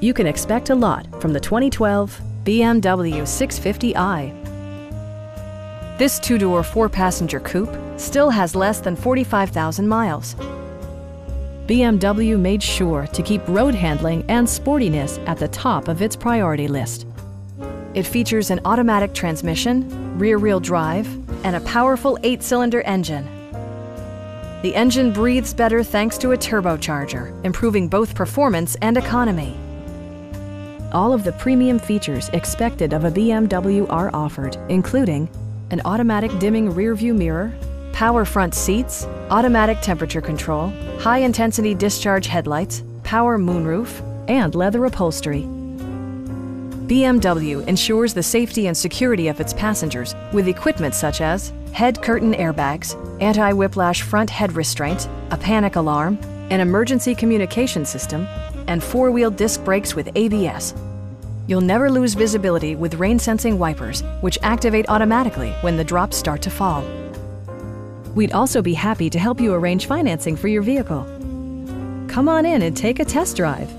You can expect a lot from the 2012 BMW 650i. This two-door, four-passenger coupe still has less than 45,000 miles. BMW made sure to keep road handling and sportiness at the top of its priority list. It features an automatic transmission, rear-wheel drive, and a powerful 8-cylinder engine. The engine breathes better thanks to a turbocharger, improving both performance and economy. All of the premium features expected of a BMW are offered, including an automatic dimming rear-view mirror, power front seats, automatic temperature control, high-intensity discharge headlights, power moonroof, and leather upholstery. BMW ensures the safety and security of its passengers with equipment such as head curtain airbags, anti-whiplash front head restraint, a panic alarm, an emergency communication system, and four-wheel disc brakes with ABS. You'll never lose visibility with rain-sensing wipers, which activate automatically when the drops start to fall. We'd also be happy to help you arrange financing for your vehicle. Come on in and take a test drive.